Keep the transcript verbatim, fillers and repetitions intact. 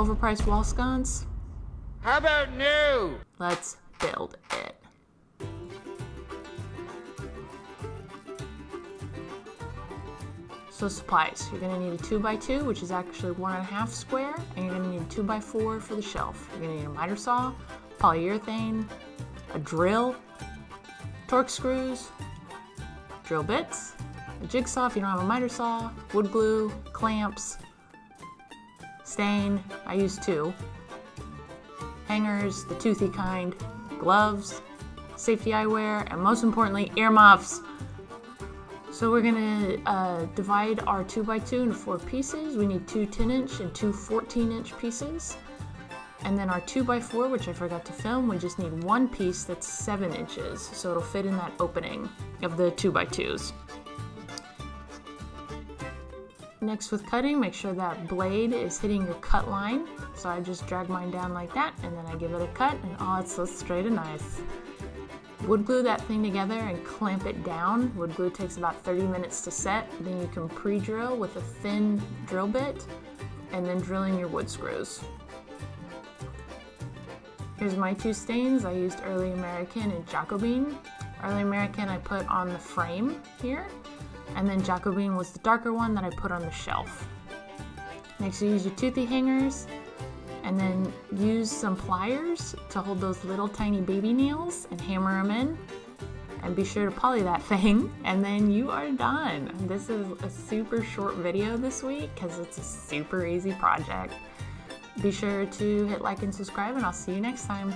Overpriced wall sconce? How about new? Let's build it. So supplies, you're gonna need a two by two, which is actually one and a half square, and you're gonna need a two by four for the shelf. You're gonna need a miter saw, polyurethane, a drill, Torx screws, drill bits, a jigsaw if you don't have a miter saw, wood glue, clamps, stain, I use two, hangers, the toothy kind, gloves, safety eyewear, and most importantly, earmuffs. So we're gonna uh, divide our two by two into four pieces. We need two ten inch and two fourteen inch pieces. And then our two by four, which I forgot to film, we just need one piece that's seven inches. So it'll fit in that opening of the two by twos. Next with cutting, make sure that blade is hitting your cut line. So I just drag mine down like that and then I give it a cut and oh, it's so straight and nice. Wood glue that thing together and clamp it down. Wood glue takes about thirty minutes to set. Then you can pre-drill with a thin drill bit and then drill in your wood screws. Here's my two stains. I used Early American and Jacobean. Early American I put on the frame here, and then Jacobean was the darker one that I put on the shelf. Next you use your toothy hangers, and then use some pliers to hold those little tiny baby nails and hammer them in, and be sure to poly that thing, and then you are done. This is a super short video this week because it's a super easy project. Be sure to hit like and subscribe, and I'll see you next time.